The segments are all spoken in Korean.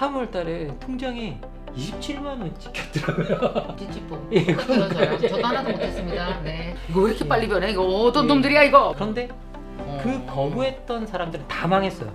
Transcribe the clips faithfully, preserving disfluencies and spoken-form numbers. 삼월 달에 통장에 이십칠만 원 찍혔더라고요. 찌찌뽕. 예, 그러니까요. 저도 하나도 못했습니다. 네. 이거 왜 이렇게 빨리 변해? 이거 어떤 예. 놈들이야 이거. 그런데 어... 그 거부했던 사람들은 다 망했어요.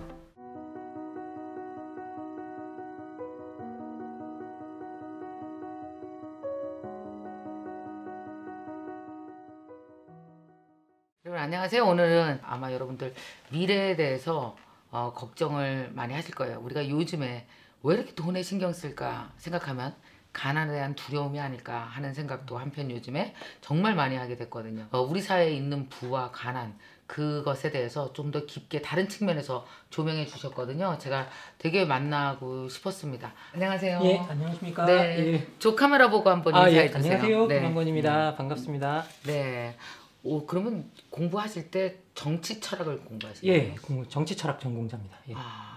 여러분 안녕하세요. 오늘은 아마 여러분들 미래에 대해서 어, 걱정을 많이 하실 거예요. 우리가 요즘에 왜 이렇게 돈에 신경 쓸까 생각하면 가난에 대한 두려움이 아닐까 하는 생각도 한편 요즘에 정말 많이 하게 됐거든요. 어, 우리 사회에 있는 부와 가난, 그것에 대해서 좀 더 깊게 다른 측면에서 조명해 주셨거든요. 제가 되게 만나고 싶었습니다. 안녕하세요. 예, 안녕하십니까. 네, 예. 저 카메라 보고 한번 인사해 아, 예, 주세요. 안녕하세요. 네. 김만권입니다. 네. 반갑습니다. 네. 오, 그러면 공부하실 때 정치 철학을 공부하시나요? 예, 정치 철학 전공자입니다. 예. 아.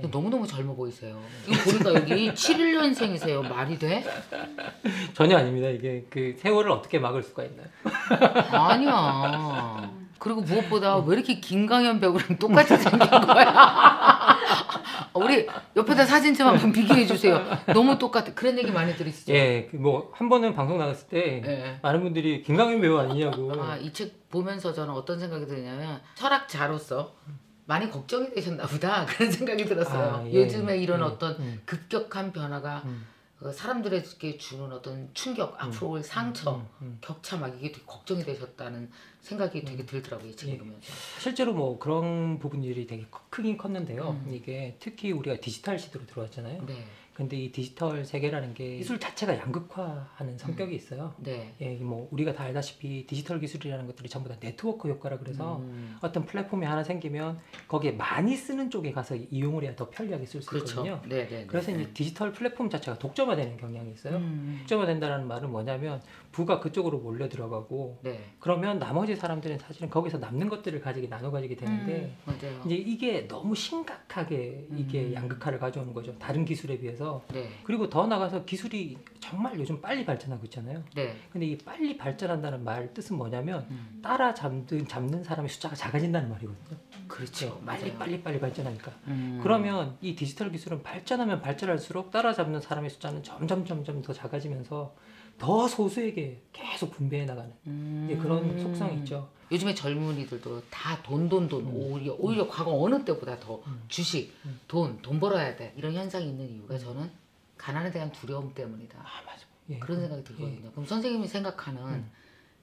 네. 너무너무 젊어 보이세요. 이거 보니까 여기 칠십일년생이세요. 말이 돼? 전혀 아닙니다. 이게 그 세월을 어떻게 막을 수가 있나요? 아니야. 그리고 무엇보다 왜 이렇게 김강연 배우랑 똑같이 생긴 거야? 우리 옆에다 사진 좀 한번 비교해 주세요. 너무 똑같아. 그런 얘기 많이 들으시죠? 예, 뭐 한 번은 방송 나갔을 때 예. 많은 분들이 김강연 배우 아니냐고. 아, 이 책 보면서 저는 어떤 생각이 드냐면 철학자로서 많이 걱정이 되셨나 보다 그런 생각이 들었어요. 아, 예, 요즘에 이런 예, 어떤 예. 급격한 변화가 음. 사람들에게 주는 어떤 충격, 음. 앞으로 올 상처, 음, 음. 격차 막 이게 되게 걱정이 되셨다는 생각이 음. 되게 들더라고요. 이 책을 예. 보면서. 실제로 뭐 그런 부분들이 되게 크긴 컸는데요. 음. 이게 특히 우리가 디지털 시대로 들어왔잖아요. 네. 근데 이 디지털 세계라는 게 기술 자체가 양극화하는 성격이 있어요. 네. 예, 뭐 우리가 다 알다시피 디지털 기술이라는 것들이 전부 다 네트워크 효과라 그래서 음. 어떤 플랫폼이 하나 생기면 거기에 많이 쓰는 쪽에 가서 이용을 해야 더 편리하게 쓸 수 그렇죠. 있거든요. 네, 네, 네, 그래서 네. 이제 디지털 플랫폼 자체가 독점화되는 경향이 있어요. 음. 독점화된다는 말은 뭐냐면 부가 그쪽으로 몰려 들어가고 네. 그러면 나머지 사람들은 사실은 거기서 남는 것들을 가지고 나눠 가지게 되는데 음. 맞아요. 이제 이게 너무 심각하게 이게 음. 양극화를 가져오는 거죠. 다른 기술에 비해서. 네. 그리고 더 나가서 기술이 정말 요즘 빨리 발전하고 있잖아요. 네. 근데 이 빨리 발전한다는 말 뜻은 뭐냐면 음. 따라 잡는, 잡는 사람의 숫자가 작아진다는 말이거든요. 그렇죠. 빨리 빨리 빨리 발전하니까. 음. 그러면 이 디지털 기술은 발전하면 발전할수록 따라 잡는 사람의 숫자는 점점 점점 더 작아지면서 더 소수에게 계속 분배해 나가는 음. 예, 그런 속성이 있죠. 요즘에 젊은이들도 다 돈, 돈, 돈. 음. 오히려, 오히려 음. 과거 어느 때보다 더 음. 주식, 음. 돈, 돈 벌어야 돼. 이런 현상이 있는 이유가 저는 가난에 대한 두려움 때문이다. 아, 맞아. 예, 그런 생각이 들거든요. 예. 그럼 선생님이 생각하는 음.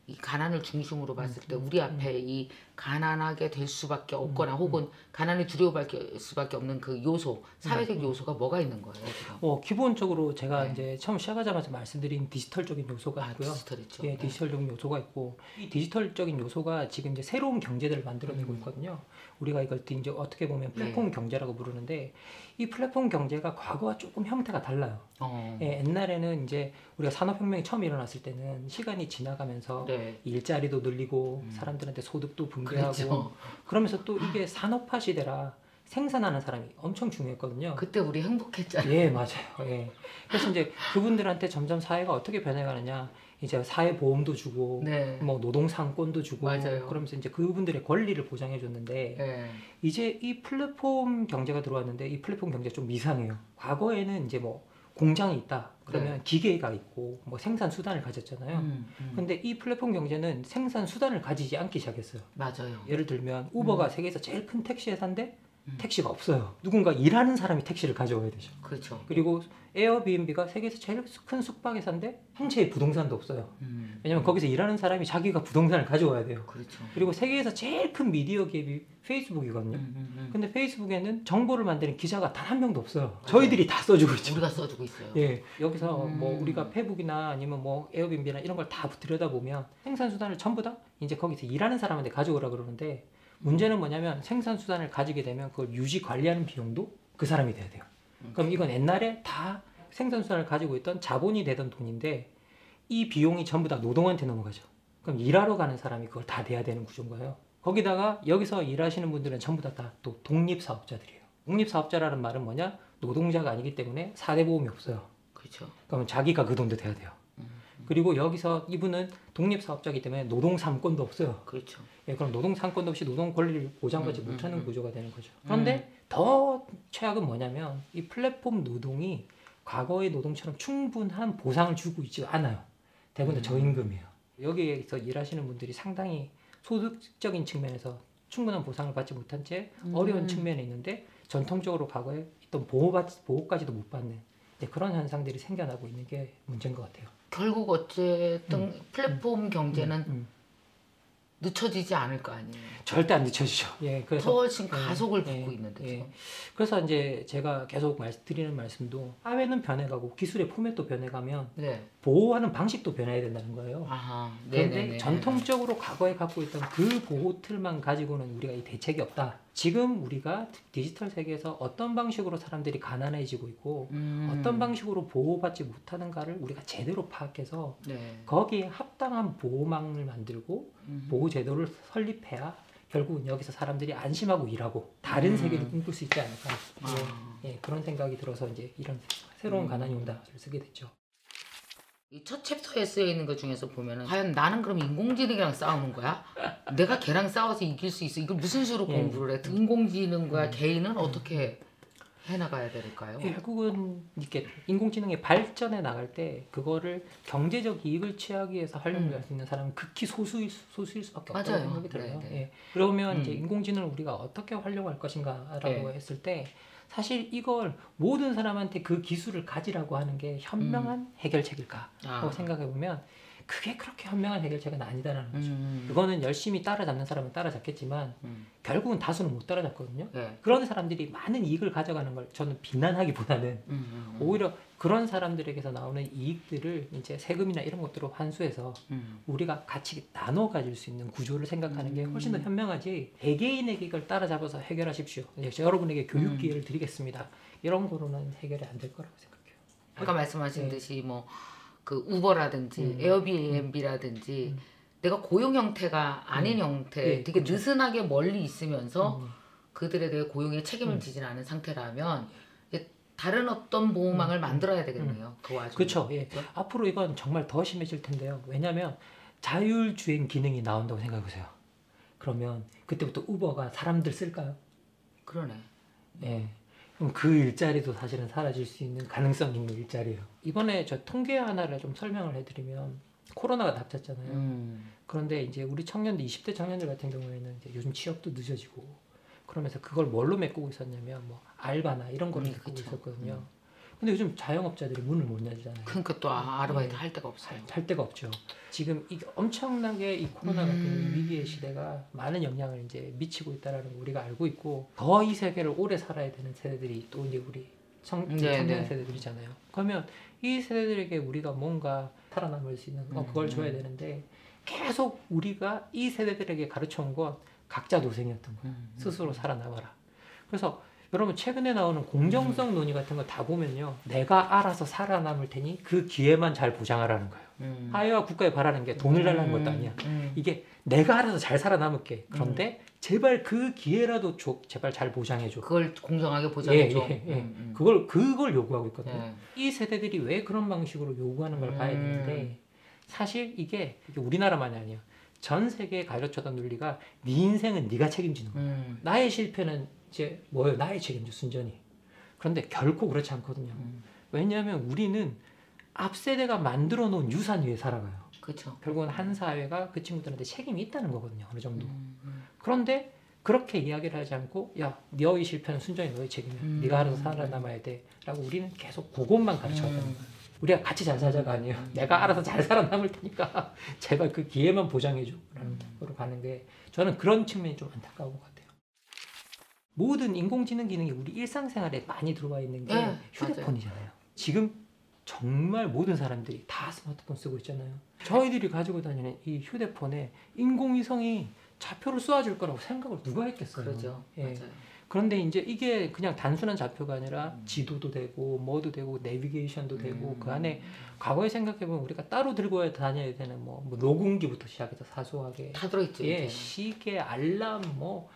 이 가난을 중심으로 봤을 때 우리 앞에 음. 이 가난하게 될 수밖에 없거나 음. 혹은 가난을 두려워할 수밖에 없는 그 요소, 사회적 음. 요소가 뭐가 있는 거예요? 지금? 어, 기본적으로 제가 네. 이제 처음 시작하자마자 말씀드린 디지털적인 요소가 아, 있고요. 디지털 있죠. 예, 디지털적인 네. 요소가 있고 이 디지털적인 요소가 지금 이제 새로운 경제들을 만들어내고 음. 있거든요. 우리가 이걸 이제 어떻게 보면 플랫폼 네. 경제라고 부르는데 이 플랫폼 경제가 과거와 조금 형태가 달라요. 어. 예, 옛날에는 이제 우리가 산업혁명이 처음 일어났을 때는 시간이 지나가면서 네. 일자리도 늘리고 음. 사람들한테 소득도 분배하고 그렇죠. 그러면서 또 이게 산업화 시대라 생산하는 사람이 엄청 중요했거든요. 그때 우리 행복했잖아요. 예, 맞아요. 예. 그래서 이제 그분들한테 점점 사회가 어떻게 변해가느냐 이제 사회보험도 주고 네. 뭐 노동상권도 주고 맞아요. 그러면서 이제 그분들의 권리를 보장해 줬는데 네. 이제 이 플랫폼 경제가 들어왔는데 이 플랫폼 경제가 좀 이상해요. 과거에는 이제 뭐 공장이 있다 그러면 네. 기계가 있고 뭐 생산 수단을 가졌잖아요. 음, 음. 근데 이 플랫폼 경제는 생산 수단을 가지지 않기 시작했어요. 맞아요. 예를 들면 우버가 음. 세계에서 제일 큰 택시 회사인데 음. 택시가 없어요. 누군가 일하는 사람이 택시를 가져와야 되죠. 그렇죠. 그리고 에어비앤비가 세계에서 제일 큰 숙박회사인데 한채의 부동산도 없어요. 음. 왜냐면 거기서 일하는 사람이 자기가 부동산을 가져와야 돼요. 그렇죠. 그리고 세계에서 제일 큰 미디어 기업이 페이스북이거든요. 음, 음, 음. 근데 페이스북에는 정보를 만드는 기자가 단 한 명도 없어요. 맞아요. 저희들이 다 써주고 있죠. 우리가 써주고 있어요. 예, 여기서 음. 뭐 우리가 페북이나 아니면 뭐 에어비앤비나 이런 걸 다 들여다보면 생산 수단을 전부 다 이제 거기서 일하는 사람한테 가져오라 그러는데 문제는 뭐냐면 생산 수단을 가지게 되면 그걸 유지 관리하는 비용도 그 사람이 돼야 돼요. 그럼 이건 옛날에 다 생산 수단을 가지고 있던 자본이 되던 돈인데 이 비용이 전부 다 노동한테 넘어가죠. 그럼 일하러 가는 사람이 그걸 다 내야 되는 구조인 거예요. 거기다가 여기서 일하시는 분들은 전부 다 다 또 독립사업자들이에요. 독립사업자라는 말은 뭐냐? 노동자가 아니기 때문에 사대 보험이 없어요. 그렇죠. 그러면 자기가 그 돈도 돼야 돼요. 그리고 여기서 이분은 독립사업자이기 때문에 노동상권도 없어요. 그렇죠. 예, 그럼 노동상권도 없이 노동권리를 보장받지 음, 못하는 음, 구조가 되는 거죠. 그런데 음. 더 최악은 뭐냐면 이 플랫폼 노동이 과거의 노동처럼 충분한 보상을 주고 있지 않아요. 대부분 음. 저임금이에요. 여기에서 일하시는 분들이 상당히 소득적인 측면에서 충분한 보상을 받지 못한 채 음. 어려운 측면에 있는데 전통적으로 과거에 있던 보호까지도 못 받는 그런 현상들이 생겨나고 있는 게 문제인 것 같아요. 결국 어쨌든 음. 플랫폼 경제는 음. 음. 늦춰지지 않을 거 아니에요? 절대 안 늦춰지죠. 예, 그래서 더 지금 가속을 붓고 예, 있는데요. 예. 그래서 이제 제가 계속 말씀드리는 말씀도 사회는 변해가고 기술의 포맷도 변해가면 네. 보호하는 방식도 변해야 된다는 거예요. 아하, 그런데 전통적으로 과거에 갖고 있던 그 보호 틀만 가지고는 우리가 이 대책이 없다. 지금 우리가 디지털 세계에서 어떤 방식으로 사람들이 가난해지고 있고 음. 어떤 방식으로 보호받지 못하는가를 우리가 제대로 파악해서 네. 거기에 합당한 보호망을 만들고 음. 보호 제도를 설립해야 결국은 여기서 사람들이 안심하고 일하고 다른 음. 세계를 꿈꿀 수 있지 않을까. 아. 예, 그런 생각이 들어서 이제 이런 새로운 가난이 온다를 쓰게 됐죠. 이 첫 챕터에 쓰여 있는 것 중에서 보면은 과연 나는 그럼 인공지능이랑 싸우는 거야? 내가 걔랑 싸워서 이길 수 있어? 이걸 무슨 수로 예. 공부를 해? 인공지능과 음. 개인은 어떻게 해나가야 될까요? 결국은 이렇게 인공지능의 발전에 나갈 때 그거를 경제적 이익을 취하기 위해서 활용할 음. 수 있는 사람은 극히 소수일, 소수일 수밖에 없다고 생각이 들어요. 예. 그러면 음. 이제 인공지능을 우리가 어떻게 활용할 것인가라고 예. 했을 때 사실 이걸 모든 사람한테 그 기술을 가지라고 하는 게 현명한 음. 해결책일까 라고 아. 생각해보면 그게 그렇게 현명한 해결책은 아니다라는 거죠. 음. 그거는 열심히 따라잡는 사람은 따라잡겠지만 음. 결국은 다수는 못 따라잡거든요. 네. 그런 사람들이 많은 이익을 가져가는 걸 저는 비난하기보다는 음. 오히려 그런 사람들에게서 나오는 이익들을 이제 세금이나 이런 것들로 환수해서 음. 우리가 같이 나눠 가질 수 있는 구조를 생각하는 게 훨씬 더 현명하지 개개인에게 이걸 따라잡아서 해결하십시오. 여러분에게 교육 기회를 드리겠습니다. 이런 거로는 해결이 안 될 거라고 생각해요. 아까 말씀하신 네. 듯이 뭐 그 우버라든지 음. 에어비앤비라든지 음. 내가 고용 형태가 아닌 음. 형태 예, 되게 그렇죠. 느슨하게 멀리 있으면서 음. 그들에 대해 고용의 책임을 음. 지진 않은 상태라면 이제 다른 어떤 보호망을 음. 만들어야 되겠네요. 음. 그렇죠. 예. 앞으로 이건 정말 더 심해질 텐데요. 왜냐하면 자율주행 기능이 나온다고 생각해보세요. 그러면 그때부터 우버가 사람들 쓸까요? 그러네. 예. 그럼 그 일자리도 사실은 사라질 수 있는 가능성 있는 일자리예요. 이번에 저 통계 하나를 좀 설명을 해드리면 코로나가 닥쳤잖아요. 음. 그런데 이제 우리 청년들, 이십 대 청년들 같은 경우에는 이제 요즘 취업도 늦어지고 그러면서 그걸 뭘로 메꾸고 있었냐면 뭐 알바나 이런 거를 음, 메꾸고 그쵸. 있었거든요. 음. 근데 요즘 자영업자들이 문을 못 열잖아요. 그러니까 또 아, 아르바이트 네. 할 데가 없어요. 할 데가 없죠. 지금 이 엄청나게 이 코로나 같은 음. 위기의 시대가 많은 영향을 이제 미치고 있다라는 걸 우리가 알고 있고 더 이 세계를 오래 살아야 되는 세대들이 또 이제 우리 청, 청년 세대들이잖아요. 그러면 이 세대들에게 우리가 뭔가 살아남을 수 있는 어, 그걸 줘야 되는데 계속 우리가 이 세대들에게 가르쳐온 건 각자 노생이었던 거예요. 음. 스스로 살아남아라. 그래서 여러분 최근에 나오는 공정성 음. 논의 같은 거 다 보면요. 내가 알아서 살아남을 테니 그 기회만 잘 보장하라는 거예요. 음. 사회와 국가에 바라는 게 돈을 달라는 것도 아니야. 음. 이게 내가 알아서 잘 살아남을게. 그런데 음. 제발 그 기회라도 줘. 제발 잘 보장해줘. 그걸 공정하게 보장해줘. 예, 예, 예. 음. 그걸, 그걸 요구하고 있거든요. 예. 이 세대들이 왜 그런 방식으로 요구하는 걸 음. 봐야 되는데 사실 이게 우리나라만이 아니에요. 전 세계에 가르쳐던 논리가 네 인생은 네가 책임지는 거야. 음. 나의 실패는 이제 뭐예요? 나의 책임져 순전히. 그런데 결코 그렇지 않거든요. 음. 왜냐하면 우리는 앞세대가 만들어 놓은 유산 위에 살아가요. 그렇죠. 결국은 한 사회가 그 친구들한테 책임이 있다는 거거든요. 어느 정도. 음, 음. 그런데 그렇게 이야기를 하지 않고 야, 너의 실패는 순전히 너의 책임이야. 음, 네가 알아서 살아남아야 돼. 라고 우리는 계속 그것만 가르쳐왔다는 거예요. 음. 우리가 같이 잘 살자가 아니에요. 음. 내가 알아서 잘 살아남을 테니까 제발 그 기회만 보장해줘. 라는 걸로 음. 가는 게 저는 그런 측면이 좀 안타까운 것 같아요. 모든 인공지능 기능이 우리 일상생활에 많이 들어와 있는 게 네, 휴대폰이잖아요. 맞아요. 지금 정말 모든 사람들이 다 스마트폰 쓰고 있잖아요. 저희들이 가지고 다니는 이 휴대폰에 인공위성이 좌표를 쏘아줄 거라고 생각을 누가 했겠어요. 그렇죠. 예. 맞아요. 그런데 이제 이게 그냥 단순한 좌표가 아니라 지도도 되고 뭐도 되고 내비게이션도 되고 음. 그 안에 과거에 생각해보면 우리가 따로 들고 다녀야 되는 뭐, 뭐 녹음기부터 시작해서 사소하게 다 들어있죠. 예, 시계, 알람 뭐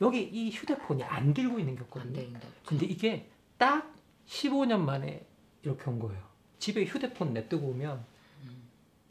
여기 이 휴대폰이 안 들고 있는 게 없거든요. 근데 이게 딱 십오 년 만에 이렇게 온 거예요. 집에 휴대폰 냅두고 오면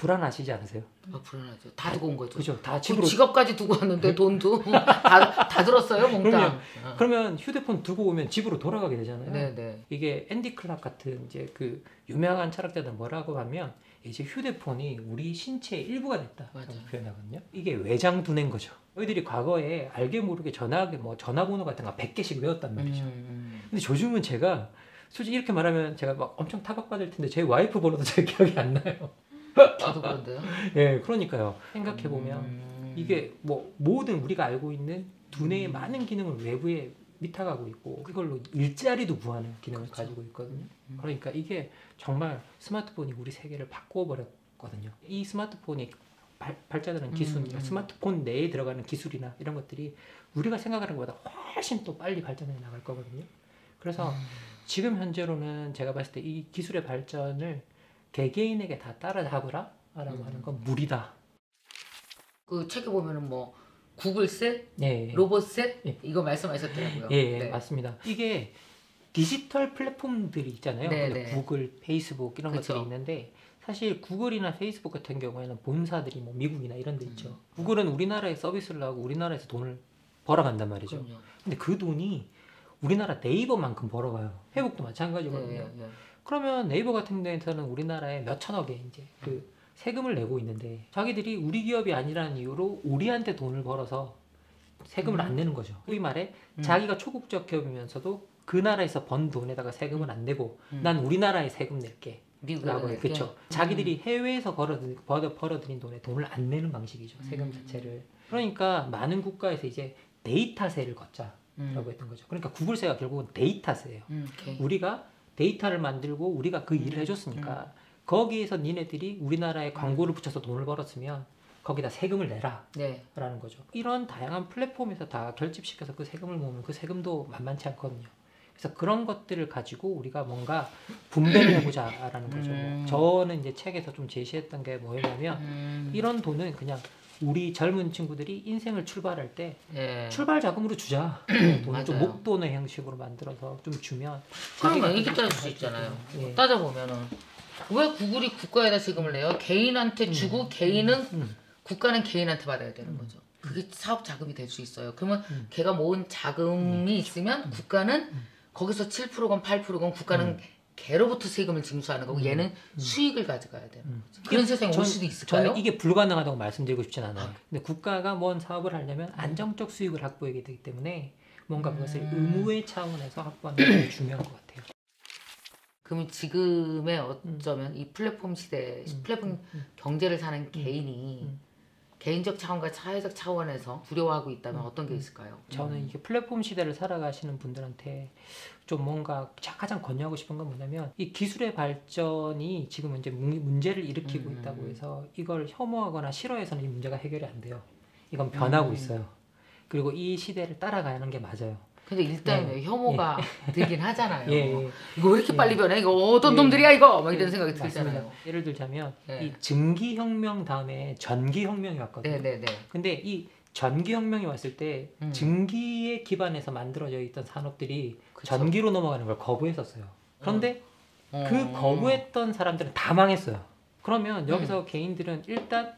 불안하시지 않으세요? 아, 불안하죠. 다 두고 온 거죠. 그죠. 다 집으로. 지갑까지 두고 왔는데 돈도 다, 다 들었어요, 몽땅. 아. 그러면 휴대폰 두고 오면 집으로 돌아가게 되잖아요. 네네. 이게 앤디 클락 같은 이제 그 유명한 철학자들은 뭐라고 하면 이제 휴대폰이 우리 신체의 일부가 됐다. 라고 표현하거든요. 이게 외장두뇌인 거죠. 너희들이 과거에 알게 모르게 전화기, 뭐 전화번호 같은 거 백 개씩 외웠단 말이죠. 음, 음. 근데 요즘은 제가 솔직히 이렇게 말하면 제가 막 엄청 타박받을 텐데 제 와이프 번호도 제 기억이 안 나요. 저도 그런데요. 예, 그러니까요. 생각해보면 음... 이게 뭐 모든 우리가 알고 있는 두뇌의 음... 많은 기능을 외부에 밑타가고 있고 그걸로 일자리도 구하는 기능을 그렇죠. 가지고 있거든요. 음... 그러니까 이게 정말 스마트폰이 우리 세계를 바꿔버렸거든요. 이 스마트폰이 발, 발전하는 기술, 음... 스마트폰 내에 들어가는 기술이나 이런 것들이 우리가 생각하는 것보다 훨씬 또 빨리 발전해 나갈 거거든요. 그래서 음... 지금 현재로는 제가 봤을 때 이 기술의 발전을 개개인에게 다 따라잡으라 라고 음. 하는 건 무리다. 그 책에 보면은 뭐 구글세, 예, 예. 로봇세 예. 이거 말씀하셨더라고요. 예, 예. 네. 맞습니다. 이게 디지털 플랫폼들이 있잖아요. 네, 네. 구글, 페이스북 이런 그쵸. 것들이 있는데 사실 구글이나 페이스북 같은 경우에는 본사들이 뭐 미국이나 이런 데 있죠. 음. 구글은 우리나라에 서비스를 하고 우리나라에서 돈을 벌어간단 말이죠. 그럼요. 근데 그 돈이 우리나라 네이버만큼 벌어가요. 페이북도 마찬가지거든요. 네, 네. 그러면 네이버 같은 데에서는 우리나라에 몇 천억의 이제 그 세금을 내고 있는데 자기들이 우리 기업이 아니라는 이유로 우리한테 돈을 벌어서 세금을 음. 안 내는 거죠. 소위 말해 음. 자기가 초국적 기업이면서도 그 나라에서 번 돈에다가 세금을 안 내고 음. 난 우리나라에 세금 낼게. 미국하고 그렇죠. 음. 자기들이 해외에서 벌어들인, 벌어들인 돈에 돈을 안 내는 방식이죠. 세금 음. 자체를. 그러니까 많은 국가에서 이제 데이터세를 걷자. 음. 라고 했던 거죠. 그러니까 구글세가 결국은 데이터세예요. 음, 우리가 데이터를 만들고 우리가 그 음, 일을 해줬으니까 음. 거기에서 니네들이 우리나라에 광고를 붙여서 돈을 벌었으면 거기다 세금을 내라 네. 라는 거죠. 이런 다양한 플랫폼에서 다 결집시켜서 그 세금을 모으면 그 세금도 만만치 않거든요. 그래서 그런 것들을 가지고 우리가 뭔가 분배를 해보자 라는 거죠. 음. 저는 이제 책에서 좀 제시했던 게 뭐냐면 음. 이런 돈은 그냥 우리 젊은 친구들이 인생을 출발할 때 예. 출발 자금으로 주자. 돈을 좀 목돈의 형식으로 만들어서 좀 주면 그러면 이렇게 따질 수 있잖아요. 예. 따져보면은 왜 구글이 국가에다 세금을 내요? 개인한테 주고 음. 개인은 음. 국가는 개인한테 받아야 되는 음. 거죠. 그게 사업 자금이 될 수 있어요. 그러면 음. 걔가 모은 자금이 음. 있으면 음. 국가는 음. 거기서 칠 퍼센트건 팔 퍼센트건 국가는 음. 걔로부터 세금을 징수하는 거고 얘는 음. 수익을 가져가야 되는 음. 거죠. 그런 세상에 올 수도 있을까요? 저는 이게 불가능하다고 말씀드리고 싶진 않아요. 아. 근데 국가가 뭔 사업을 하려면 안정적 수익을 확보해야 되기 때문에 뭔가 음. 그것을 의무의 차원에서 확보하는 게 중요한 것 같아요. 그럼 지금의 어쩌면 음. 이 플랫폼 시대, 플랫폼 음. 경제를 사는 개인이 음. 개인적 차원과 사회적 차원에서 두려워하고 있다면 음. 어떤 게 있을까요? 저는 이게 플랫폼 시대를 살아가시는 분들한테 좀 뭔가 가장 권유하고 싶은 건 뭐냐면 이 기술의 발전이 지금 이제 문제를 일으키고 음. 있다고 해서 이걸 혐오하거나 싫어해서는 이 문제가 해결이 안 돼요. 이건 변하고 음. 있어요. 그리고 이 시대를 따라가야 하는 게 맞아요. 근데 일단 네. 혐오가 예. 들긴 하잖아요. 예. 이거 왜 이렇게 예. 빨리 변해? 이거 어떤 예. 놈들이야 이거! 막 이런 생각이 들잖아요. 맞습니다. 예를 들자면 예. 이 증기혁명 다음에 전기혁명이 왔거든요. 네, 네, 네. 근데 이 전기혁명이 왔을 때 음. 증기에 기반해서 만들어져 있던 산업들이 그쵸. 전기로 넘어가는 걸 거부했었어요. 그런데 음. 그 음. 거부했던 사람들은 다 망했어요. 그러면 여기서 음. 개인들은 일단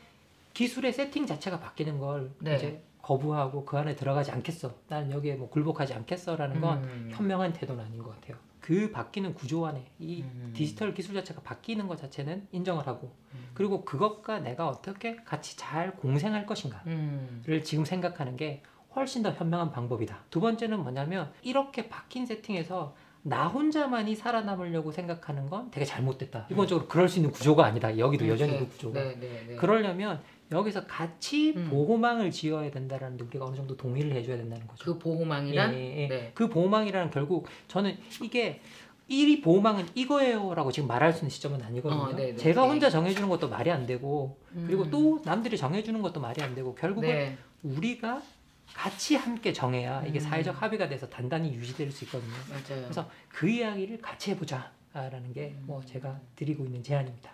기술의 세팅 자체가 바뀌는 걸 네. 이제 거부하고 그 안에 들어가지 않겠어. 나는 여기에 뭐 굴복하지 않겠어라는 건 음. 현명한 태도는 아닌 것 같아요. 그 바뀌는 구조 안에 이 음. 디지털 기술 자체가 바뀌는 것 자체는 인정을 하고 음. 그리고 그것과 내가 어떻게 같이 잘 공생할 것인가를 음. 지금 생각하는 게 훨씬 더 현명한 방법이다. 두 번째는 뭐냐면 이렇게 바뀐 세팅에서 나 혼자만이 살아남으려고 생각하는 건 되게 잘못됐다. 기본적으로 그럴 수 있는 구조가 아니다. 여기도 여전히 그 구조가. 네, 네, 네. 그러려면 여기서 같이 음. 보호망을 지어야 된다는데 우리가 어느 정도 동의를 해줘야 된다는 거죠. 그 보호망이란? 예, 예. 네. 그 보호망이란 결국 저는 이게 이 보호망은 이거예요 라고 지금 말할 수 있는 시점은 아니거든요. 어, 네, 네, 제가 네. 혼자 정해주는 것도 말이 안 되고 음. 그리고 또 남들이 정해주는 것도 말이 안 되고 결국은 네. 우리가 같이 함께 정해야 이게 음. 사회적 합의가 돼서 단단히 유지될 수 있거든요. 맞아요. 그래서 그 이야기를 같이 해보자 라는 게 뭐 음. 제가 드리고 있는 제안입니다.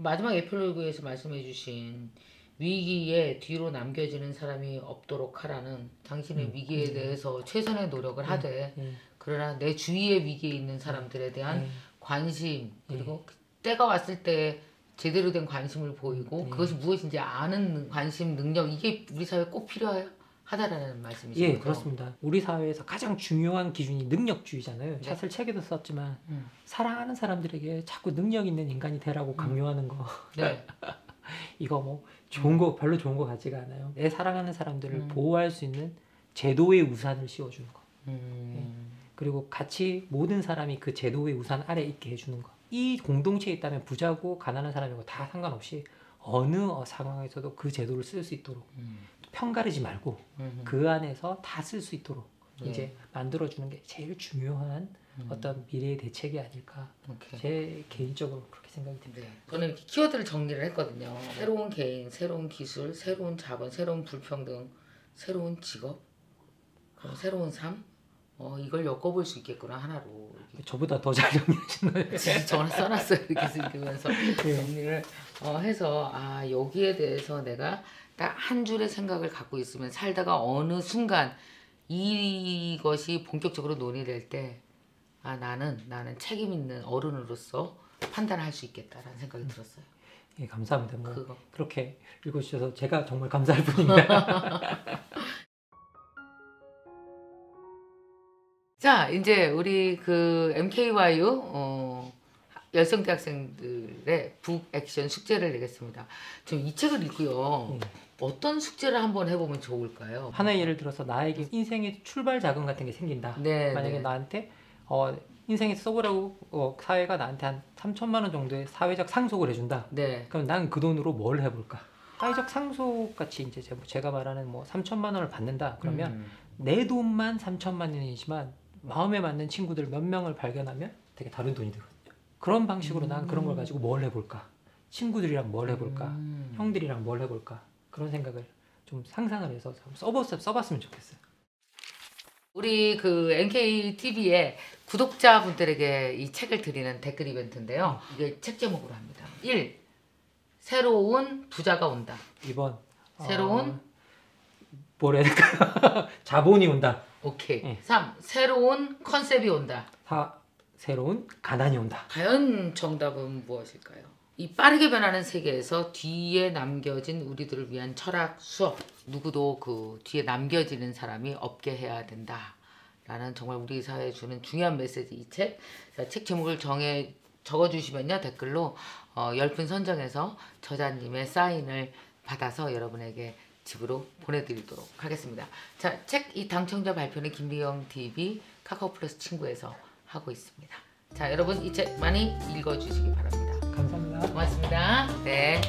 마지막 에필로그에서 말씀해 주신 위기에 뒤로 남겨지는 사람이 없도록 하라는 당신의 음, 위기에 음, 대해서 최선의 노력을 음, 하되 음, 그러나 내 주위의 위기에 있는 사람들에 대한 음, 관심 그리고 음. 때가 왔을 때 제대로 된 관심을 보이고 네. 그것이 무엇인지 아는 관심, 능력, 이게 우리 사회에 꼭 필요하다라는 말씀이시죠? 예, 그렇습니다. 우리 사회에서 가장 중요한 기준이 능력주의잖아요. 사실 네. 책에도 썼지만 음. 사랑하는 사람들에게 자꾸 능력 있는 인간이 되라고 강요하는 거 네. 이거 뭐 좋은 거 별로 좋은 거 같지가 않아요. 내 사랑하는 사람들을 음. 보호할 수 있는 제도의 우산을 씌워주는 거 음. 네. 그리고 같이 모든 사람이 그 제도의 우산 아래 있게 해주는 거. 이 공동체에 있다면 부자고 가난한 사람이고 다 상관없이 어느 상황에서도 그 제도를 쓸 수 있도록 음. 편가르지 말고 음. 그 안에서 다 쓸 수 있도록 네. 이제 만들어주는 게 제일 중요한 음. 어떤 미래의 대책이 아닐까. 오케이. 제 개인적으로 그렇게 생각이 듭니다. 네. 저는 이렇게 키워드를 정리를 했거든요. 새로운 개인, 새로운 기술, 새로운 자본, 새로운 불평등, 새로운 직업, 그럼 새로운 삶. 어 이걸 엮어볼 수 있겠구나 하나로. 저보다 더 잘 정리하신 거예요. 저는 써놨어요. 이렇게 쓰면서 정리를 어, 해서 아 여기에 대해서 내가 딱 한 줄의 생각을 갖고 있으면 살다가 어느 순간 이것이 본격적으로 논의될 때 아 나는 나는 책임 있는 어른으로서 판단할 수 있겠다라는 생각이 음. 들었어요. 예, 감사합니다. 뭐 그거. 그렇게 읽어주셔서 제가 정말 감사할 뿐입니다. 자, 이제 우리 그 엠케이와유 어, 열성대학생들의 북액션 숙제를 내겠습니다. 좀 이 책을 읽고요. 음. 어떤 숙제를 한번 해보면 좋을까요? 하나의 예를 들어서 나에게 인생의 출발 자금 같은 게 생긴다. 네, 만약에 네. 나한테 어, 인생에서 써보라고 어, 사회가 나한테 한 삼천만 원 정도의 사회적 상속을 해준다. 네. 그럼 난 그 돈으로 뭘 해볼까? 사회적 상속같이 이제 제가 말하는 뭐 삼천만 원을 받는다. 그러면 음. 내 돈만 삼천만 원이지만 마음에 맞는 친구들 몇 명을 발견하면 되게 다른 돈이 들거든요. 그런 방식으로 난 그런 걸 가지고 뭘 해볼까? 친구들이랑 뭘 해볼까? 음. 형들이랑 뭘 해볼까? 그런 생각을 좀 상상을 해서 써봤, 써봤으면 좋겠어요. 우리 그 엠케이티비의 구독자분들에게 이 책을 드리는 댓글 이벤트인데요. 이게 책 제목으로 합니다. 일. 새로운 부자가 온다. 이 번. 새로운 어... 뭐라 해야 될까요? 자본이 온다. 오케이. 네. 삼. 새로운 컨셉이 온다. 사. 새로운 가난이 온다. 과연 정답은 무엇일까요? 이 빠르게 변하는 세계에서 뒤에 남겨진 우리들을 위한 철학 수업. 누구도 그 뒤에 남겨지는 사람이 없게 해야 된다 라는 정말 우리 사회에 주는 중요한 메시지 이 책. 책 제목을 정해 적어주시면요 댓글로 어, 열 분 선정해서 저자님의 사인을 받아서 여러분에게 집으로 보내드리도록 하겠습니다. 자, 책 이 당첨자 발표는 김미경티비 카카오플러스 친구에서 하고 있습니다. 자, 여러분 이 책 많이 읽어주시기 바랍니다. 감사합니다. 고맙습니다. 네.